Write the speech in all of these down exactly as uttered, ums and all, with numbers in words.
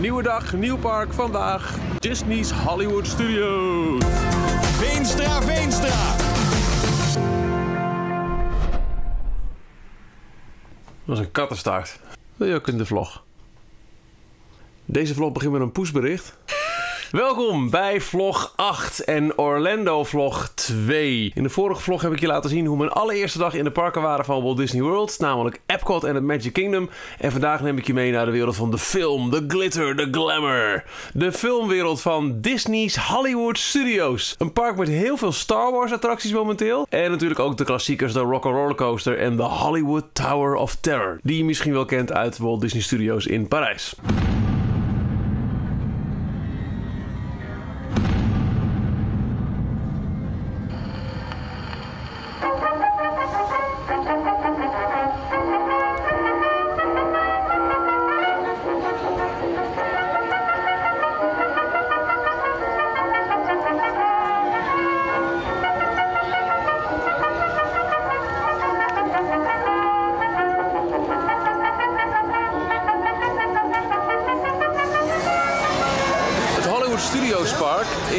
Nieuwe dag, nieuw park vandaag. Disney's Hollywood Studios. Veenstra, Veenstra. Dat was een kattenstaart. Wil je ook in de vlog? Deze vlog begint met een pushbericht. Welkom bij vlog acht en Orlando vlog twee. In de vorige vlog heb ik je laten zien hoe mijn allereerste dag in de parken waren van Walt Disney World, namelijk Epcot en het Magic Kingdom. En vandaag neem ik je mee naar de wereld van de film, de glitter, de glamour. De filmwereld van Disney's Hollywood Studios. Een park met heel veel Star Wars attracties momenteel. En natuurlijk ook de klassiekers, de Rock'n'Roller Coaster en de Hollywood Tower of Terror. Die je misschien wel kent uit Walt Disney Studios in Parijs.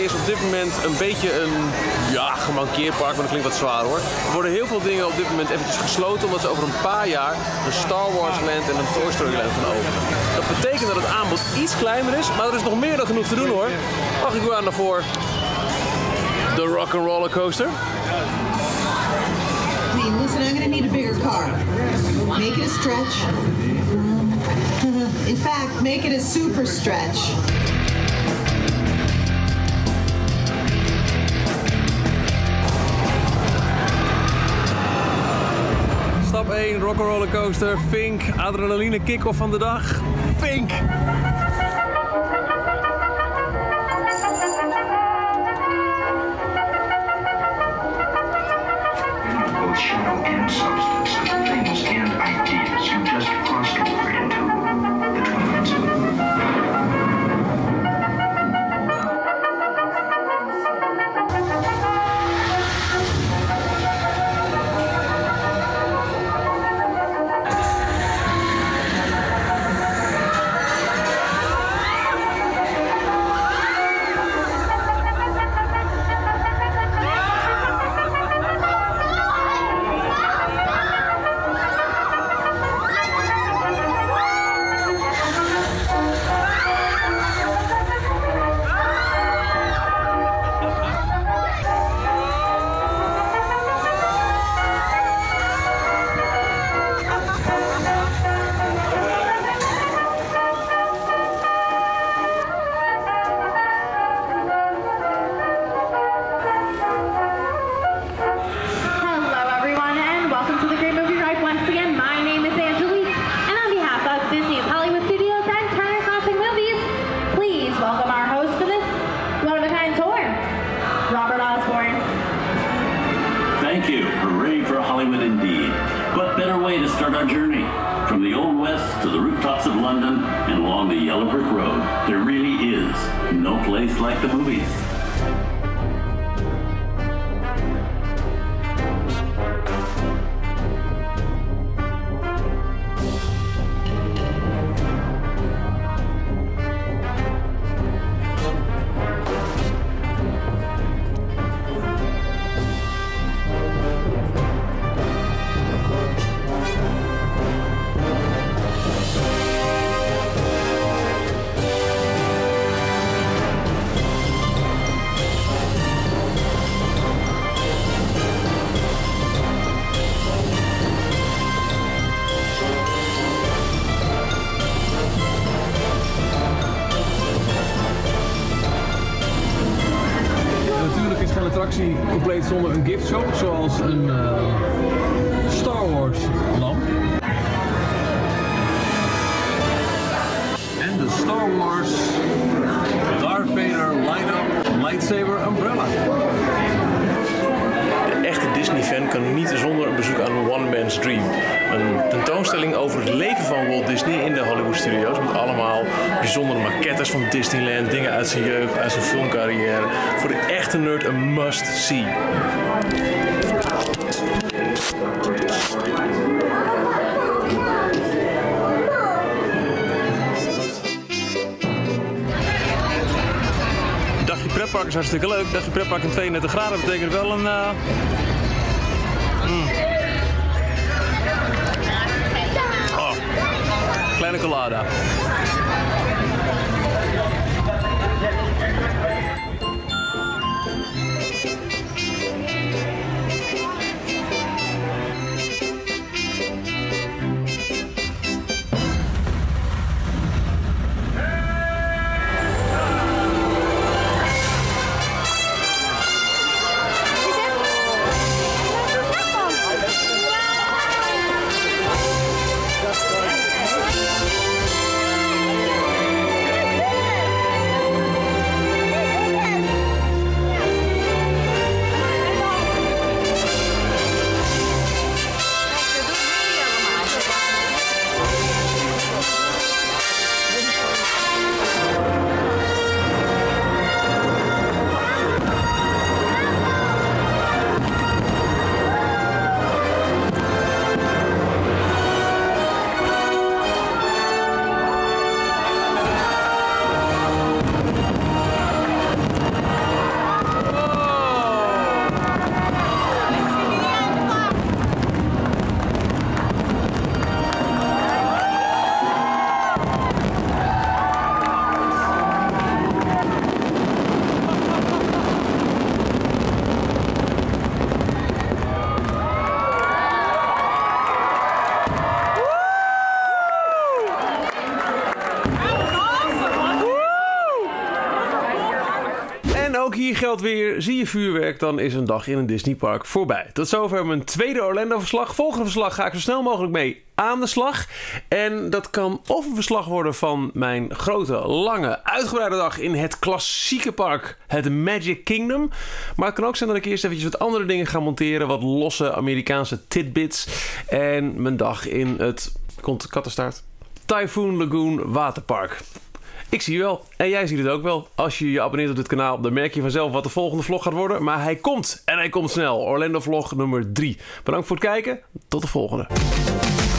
Is op dit moment een beetje een ja, gemankeerd park, maar dat klinkt wat zwaar hoor. Er worden heel veel dingen op dit moment eventjes gesloten omdat ze over een paar jaar een Star Wars Land en een Toy Story Land gaan openen. Dat betekent dat het aanbod iets kleiner is, maar er is nog meer dan genoeg te doen hoor. Mag ik u aan daarvoor de Rock'n'Roller Coaster? Hey, listen, I'm gonna need a bigger car. Make it a stretch. In fact, make it a super stretch. Stap één, Rock'n'Roller Coaster, Fink, adrenaline kick-off van de dag, Fink! Yellow Brick Road, there really is no place like the movies. Compleet zonder een gift shop, zoals een uh, Star Wars lamp. En de Star Wars Darth Vader Light Up Lightsaber Umbrella. De echte Disney-fan kan niet zonder een bezoek aan One Man's Dream. Een tentoonstelling over het leven van Walt Disney in de Hollywood Studios. Met allemaal bijzondere maquettes van Disneyland, dingen uit zijn jeugd, uit zijn filmcarrière. Voor de echte nerd een must-see. pretpark is hartstikke leuk. Dat is een pretpark in tweeëndertig graden, betekent wel een... Uh... Mm. Oh. Kleine colada. Hier geldt weer, zie je vuurwerk, dan is een dag in een Disneypark voorbij. Tot zover mijn tweede Orlando-verslag. Volgende verslag ga ik zo snel mogelijk mee aan de slag. En dat kan of een verslag worden van mijn grote, lange, uitgebreide dag in het klassieke park, het Magic Kingdom. Maar het kan ook zijn dat ik eerst eventjes wat andere dingen ga monteren, wat losse Amerikaanse tidbits. En mijn dag in het, komt kattenstaart, Typhoon Lagoon Waterpark. Ik zie je wel. En jij ziet het ook wel. Als je je abonneert op dit kanaal, dan merk je vanzelf wat de volgende vlog gaat worden. Maar hij komt. En hij komt snel. Orlando vlog nummer drie. Bedankt voor het kijken. Tot de volgende.